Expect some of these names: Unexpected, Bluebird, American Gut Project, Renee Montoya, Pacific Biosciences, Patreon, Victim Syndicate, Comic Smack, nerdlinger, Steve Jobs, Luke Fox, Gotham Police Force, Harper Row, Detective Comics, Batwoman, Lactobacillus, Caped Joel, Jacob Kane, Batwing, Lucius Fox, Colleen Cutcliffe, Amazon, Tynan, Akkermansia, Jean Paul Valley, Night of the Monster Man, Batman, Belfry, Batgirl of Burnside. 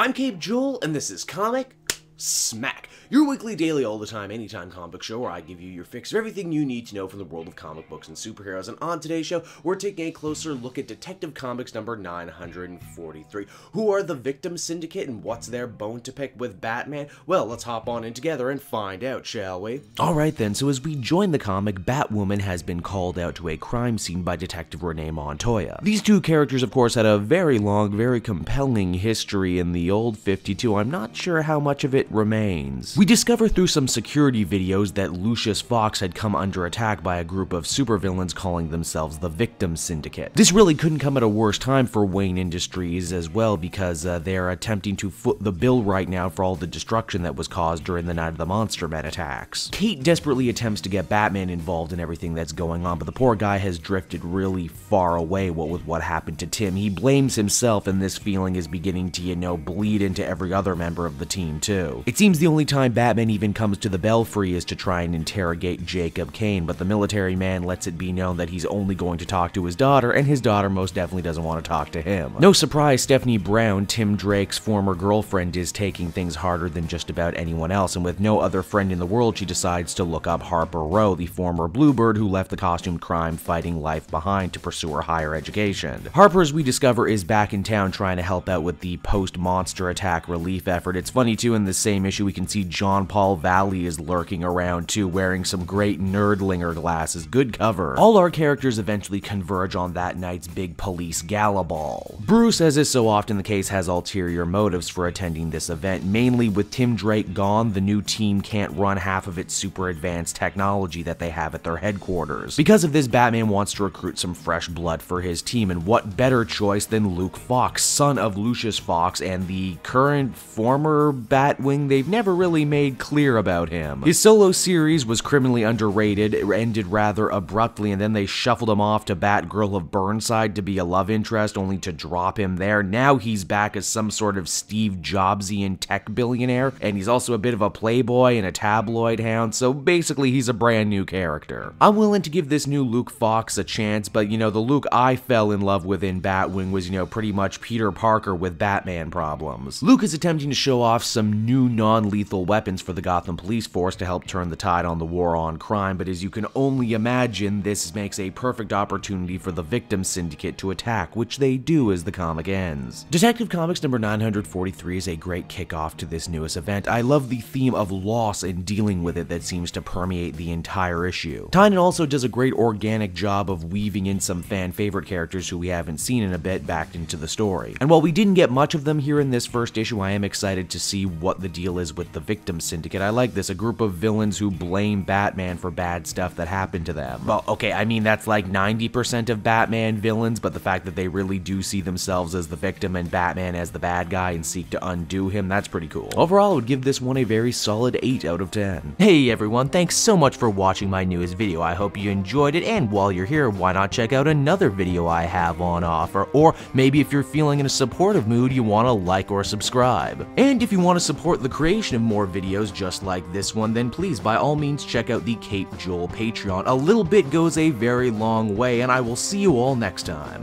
I'm Caped Joel, and this is Comic Smack, your weekly, daily, all the time, anytime comic book show where I give you your fix of everything you need to know from the world of comic books and superheroes. And on today's show, we're taking a closer look at Detective Comics number 943. Who are the Victim Syndicate, and what's their bone to pick with Batman? Well, let's hop on in together and find out, shall we? Alright then, so as we join the comic, Batwoman has been called out to a crime scene by Detective Renee Montoya. These two characters, of course, had a very long, very compelling history in the old 52. I'm not sure how much of it remains. We discover through some security videos that Lucius Fox had come under attack by a group of supervillains calling themselves the Victim Syndicate. This really couldn't come at a worse time for Wayne Industries as well, because they're attempting to foot the bill right now for all the destruction that was caused during the Night of the Monster Man attacks. Kate desperately attempts to get Batman involved in everything that's going on, but the poor guy has drifted really far away, what with what happened to Tim. He blames himself, and this feeling is beginning to, you know, bleed into every other member of the team too. It seems the only time Batman even comes to the Belfry is to try and interrogate Jacob Kane, but the military man lets it be known that he's only going to talk to his daughter, and his daughter most definitely doesn't want to talk to him. No surprise, Stephanie Brown, Tim Drake's former girlfriend, is taking things harder than just about anyone else, and with no other friend in the world, she decides to look up Harper Row, the former Bluebird who left the costumed crime fighting life behind to pursue her higher education. Harper, as we discover, is back in town trying to help out with the post-monster attack relief effort. It's funny too, in the same issue we can see Jean Paul Valley is lurking around too, wearing some great nerdlinger glasses. Good cover. All our characters eventually converge on that night's big police gala ball. Bruce, as is so often the case, has ulterior motives for attending this event. Mainly with Tim Drake gone, the new team can't run half of its super advanced technology that they have at their headquarters. Because of this, Batman wants to recruit some fresh blood for his team, and what better choice than Luke Fox, son of Lucius Fox and the current former Batwing. They've never really made clear about him. His solo series was criminally underrated, it ended rather abruptly, and then they shuffled him off to Batgirl of Burnside to be a love interest, only to drop him there. Now he's back as some sort of Steve Jobsian tech billionaire, and he's also a bit of a playboy and a tabloid hound, so basically he's a brand new character. I'm willing to give this new Luke Fox a chance, but you know, the Luke I fell in love with in Batwing was, you know, pretty much Peter Parker with Batman problems. Luke is attempting to show off some new non-lethal weapons for the Gotham Police Force to help turn the tide on the war on crime, but as you can only imagine, this makes a perfect opportunity for the Victim Syndicate to attack, which they do as the comic ends. Detective Comics number 943 is a great kickoff to this newest event. I love the theme of loss and dealing with it that seems to permeate the entire issue. Tynan also does a great organic job of weaving in some fan-favorite characters who we haven't seen in a bit back into the story. And while we didn't get much of them here in this first issue, I am excited to see what the deal is with the Victim Syndicate. I like this, a group of villains who blame Batman for bad stuff that happened to them. Well, okay, I mean, that's like 90% of Batman villains, but the fact that they really do see themselves as the victim and Batman as the bad guy and seek to undo him, that's pretty cool. Overall, I would give this one a very solid 8 out of 10. Hey everyone, thanks so much for watching my newest video. I hope you enjoyed it, and while you're here, why not check out another video I have on offer, or maybe if you're feeling in a supportive mood, you want to like or subscribe. And if you want to support the creation of more videos just like this one, then please by all means check out the Caped Joel Patreon. A little bit goes a very long way, and I will see you all next time.